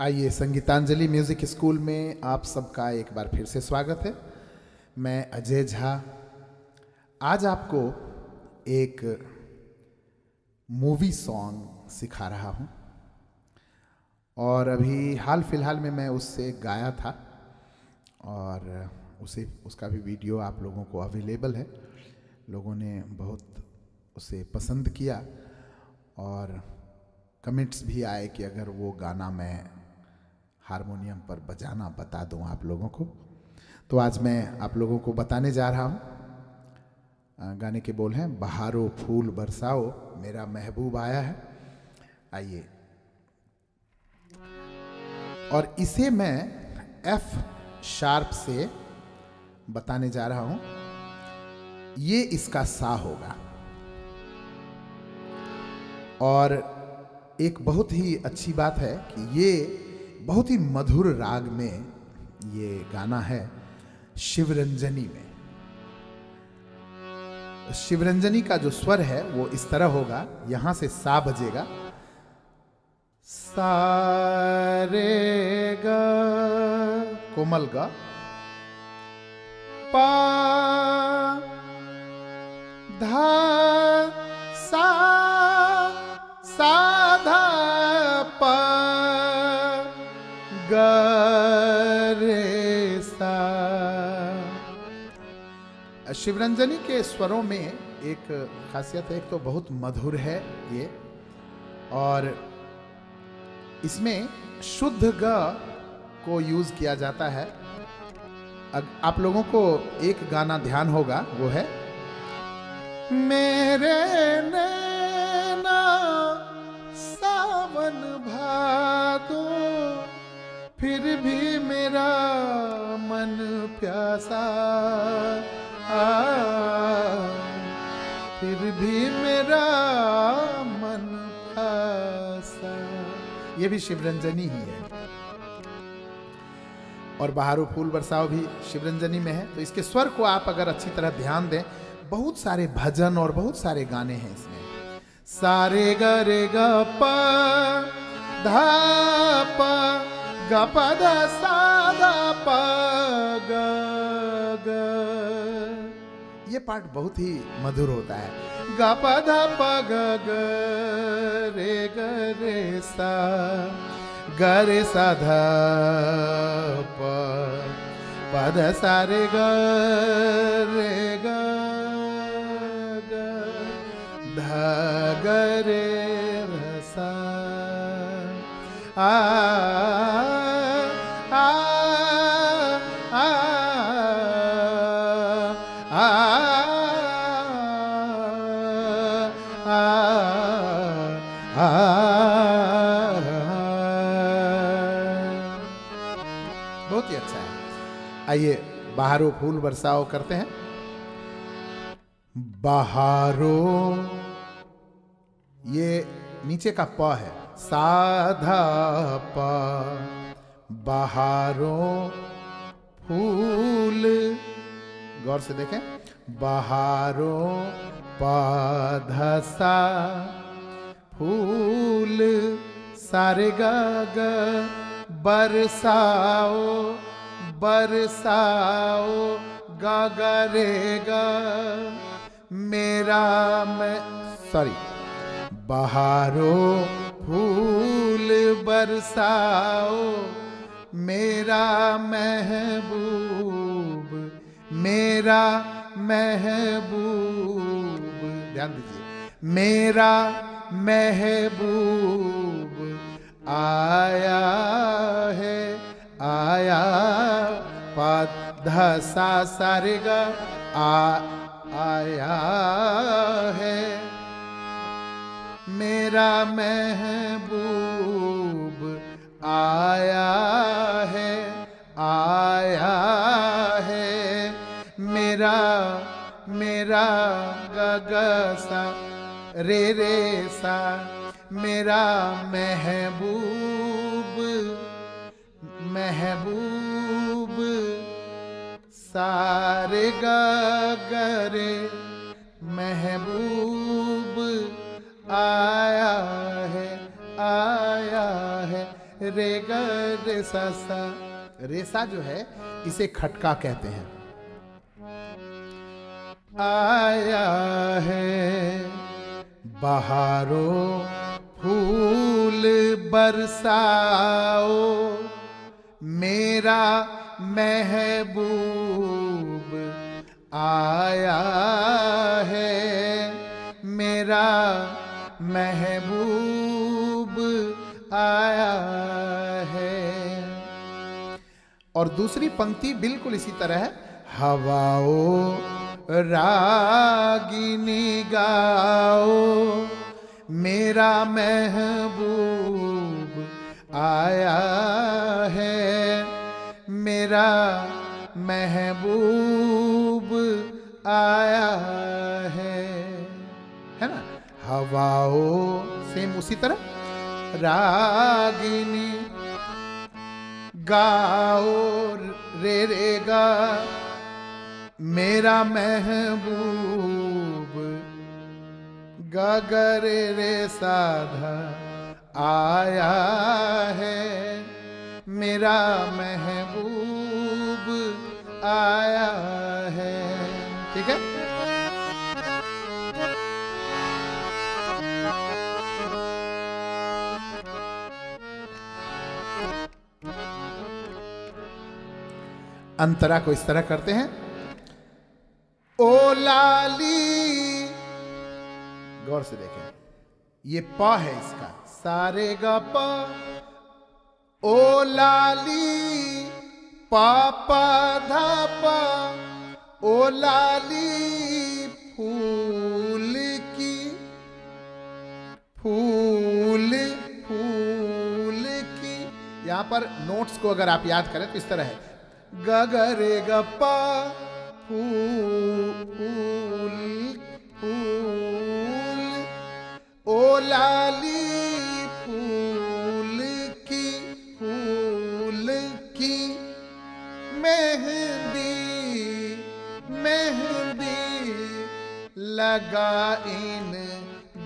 आइए, Sangeetanjali music school में आप सबका एक बार फिर से स्वागत है। मैं अजय झा आज आपको एक मूवी सॉन्ग सिखा रहा हूं और अभी हाल फिलहाल में मैं उससे गाया था और उसका भी वीडियो आप लोगों को अवेलेबल है। लोगों ने बहुत उसे पसंद किया और कमेंट्स भी आए कि अगर वो गाना मैं हारमोनियम पर बजाना बता दूं आप लोगों को, तो आज मैं आप लोगों को बताने जा रहा हूं। गाने के बोल हैं बहारो फूल बरसाओ, मेरा महबूब आया है। आइए, और इसे मैं F शार्प से बताने जा रहा हूं। ये इसका सा होगा और एक बहुत ही अच्छी बात है कि ये बहुत ही मधुर राग में ये गाना है, शिवरंजनी में। शिवरंजनी का जो स्वर है वो इस तरह होगा, यहां से सा बजेगा, सा रे गा कोमल गा पा धा सा साधा पा गे सा। शिवरंजनी के स्वरों में एक खासियत है, एक तो बहुत मधुर है ये, और इसमें शुद्ध ग को यूज किया जाता है। आप लोगों को एक गाना ध्यान होगा, वो है मेरे नैना सावन भातो फिर भी मेरा मन प्यासा, फिर भी मेरा मन प्यासा। ये भी शिवरंजनी ही है और बहारो फूल बरसाओ भी शिवरंजनी में है। तो इसके स्वर को आप अगर अच्छी तरह ध्यान दें, बहुत सारे भजन और बहुत सारे गाने हैं इसमें। सारे गे ग प धा प ग प ध सा ध प ग ग, ये पार्ट बहुत ही मधुर होता है। ग प ध प ग रे सा ध प प ध सा रे ग रे ग गरे रसा आ आ आ आ। बहुत ही अच्छा है। आइए बहारो फूल बरसाओ करते हैं। बहारो, ये नीचे का प है, साधा प बहारो फूल, गौर से देखें, बहारो पधा सा फूल सारे ग बरसाओ बरसाओ गा गे ग मेरा मैं सॉरी बहारो फूल बरसाओ मेरा महबूब, मेरा महबूब, ध्यान दीजिए, मेरा महबूब आया है धा सा सा रे गा आया है मेरा महबूब आया है मेरा मेरा गा सा रे सा मेरा महबूब महबूब सारे गा रे महबूब आया है रे ग रे सा सा। रेसा जो है इसे खटका कहते हैं। आया है बहारो फूल बरसाओ मेरा महबूब आया है मेरा महबूब आया है। और दूसरी पंक्ति बिल्कुल इसी तरह है। हवाओ रागिनी गाओ मेरा महबूब आया है मेरा महबूब आया है ना। हवाओ सेम उसी तरह रागिनी गाओ रे रे गा मेरा महबूब गा गा रे रे साधा आया है मेरा महबूब आया है। ठीक है। अंतरा को इस तरह करते हैं। ओ लाली, गौर से देखें, ये प है इसका सारे गा प। ओ लाली पापा धा पा। ओ लाली फूल की फूल फूल की। यहां पर नोट्स को अगर आप याद करें तो इस तरह है। ग ग रे ग प फूल फूल। ओ लाली फूल की फूल की। मेहंदी मेहंदी लगा इन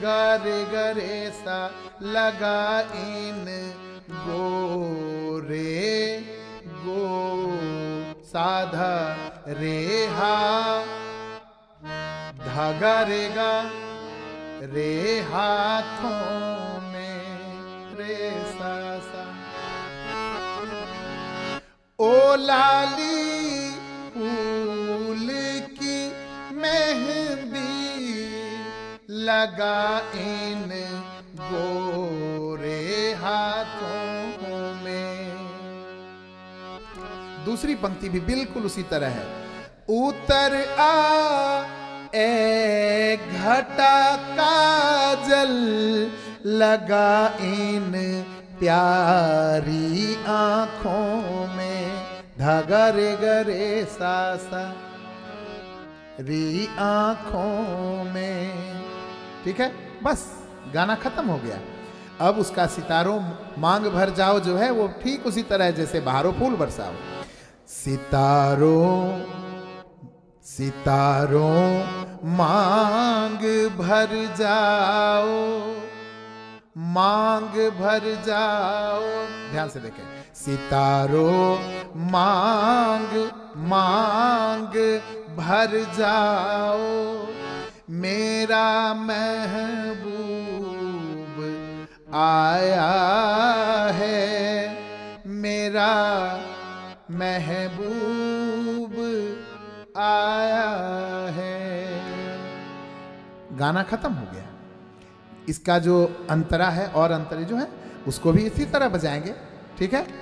गरे गरे सा लगा इन गोरे गो साधा रेहा धागा रेगा रे हाथों में रे सा सा। ओ लाली फूल की मेहंदी लगा इन गोरे हाथों में। दूसरी पंक्ति भी बिल्कुल उसी तरह है। उतर आ ए घटा काजल लगा इन प्यारी आंखों में धागा रे गरे सा सा री आंखों में। ठीक है, बस गाना खत्म हो गया। अब उसका सितारों मांग भर जाओ जो है वो ठीक उसी तरह है जैसे बहारो फूल बरसाओ। सितारों सितारों मांग भर जाओ मांग भर जाओ। ध्यान से देखें। सितारों मांग मांग भर जाओ मेरा महबूब आया है मेरा महबूब आया है। गाना खत्म हो गया। इसका जो अंतरा है और अंतरे जो है उसको भी इसी तरह बजाएंगे। ठीक है।